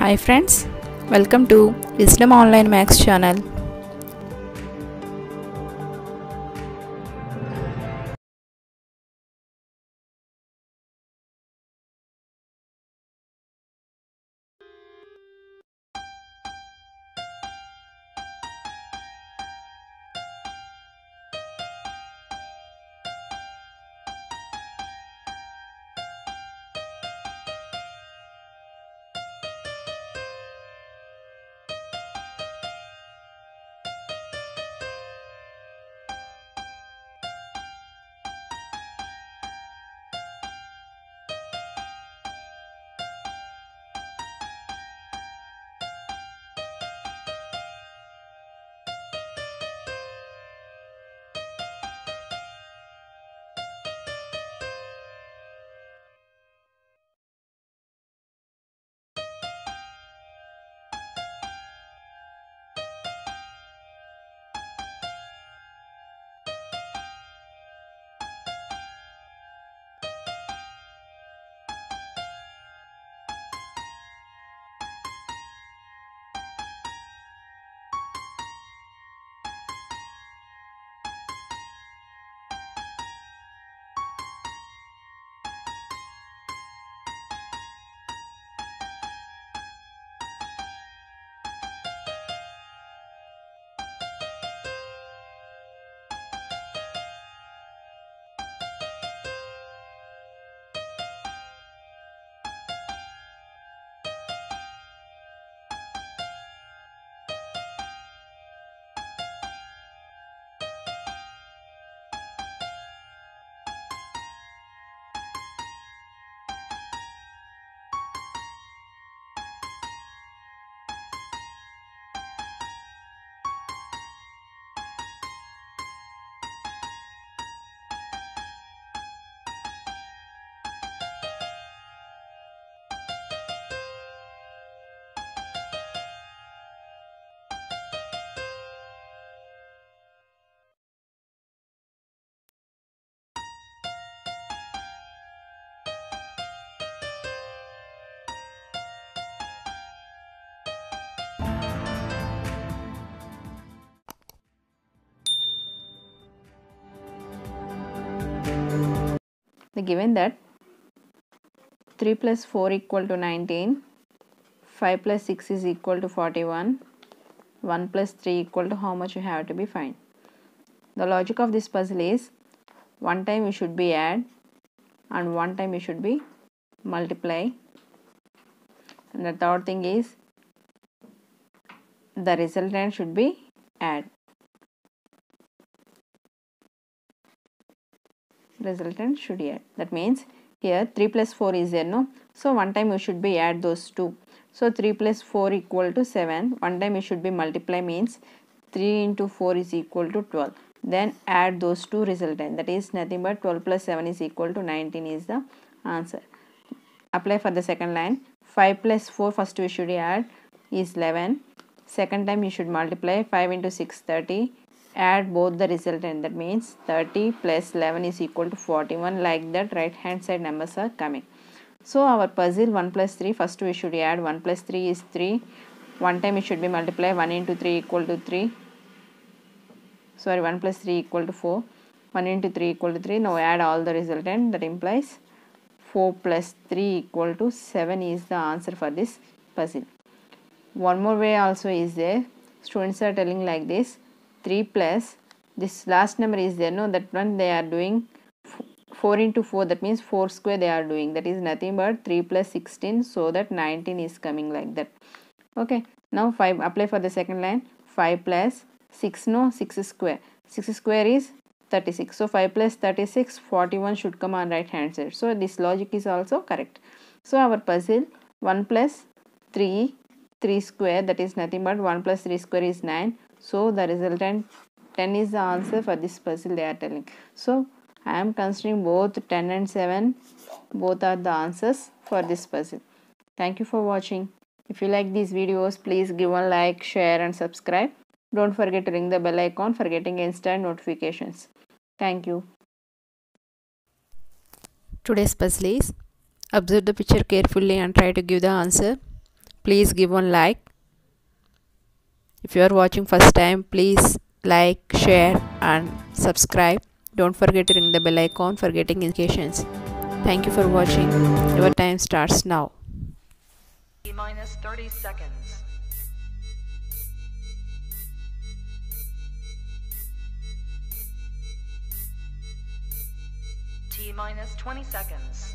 Hi friends, welcome to Wisdom Online Maths channel. Given that 3 plus 4 equal to 19, 5 plus 6 is equal to 41, 1 plus 3 equal to how much you have to be find. The logic of this puzzle is one time you should be add and one time you should be multiply, and the third thing is the resultant should be add. Resultant should be add. That means here 3 plus 4 is there, no? So one time you should be add those two. So 3 plus 4 equal to 7. One time you should be multiply, means 3 into 4 is equal to 12. Then add those two resultant. That is nothing but 12 plus 7 is equal to 19 is the answer. Apply for the second line. 5 plus 4 first we should add is 11. Second time you should multiply 5 into 6 30. Add both the resultant, that means 30 plus 11 is equal to 41. Like that, right hand side numbers are coming. So our puzzle 1 plus 3, first we should add 1 plus 3 is 3. One time it should be multiply 1 into 3 equal to 3. Sorry, 1 plus 3 equal to 4. 1 into 3 equal to 3. Now add all the resultant, that implies 4 plus 3 equal to 7 is the answer for this puzzle. One more way also is there. Students are telling like this. 3 plus this last number is there, no? That one they are doing 4 into 4, that means 4 square they are doing, that is nothing but 3 plus 16, so that 19 is coming like that. Okay, now 5, apply for the second line. 5 plus 6, no, 6 square. 6 square is 36, so 5 plus 36, 41 should come on right hand side. So this logic is also correct. So our puzzle 1 plus 3, 3 square, that is nothing but 1 plus 3 square is 9. So the resultant 10 is the answer for this puzzle they are telling. So I am considering both 10 and 7. Both are the answers for this puzzle. Thank you for watching. If you like these videos, please give one like, share and subscribe. Don't forget to ring the bell icon for getting instant notifications. Thank you. Today's puzzle is observe the picture carefully and try to give the answer. please give one like. If you are watching first time, please like, share and subscribe. Don't forget to ring the bell icon for getting notifications. Thank you for watching. Your time starts now. Minus 30 seconds. T minus 20 seconds.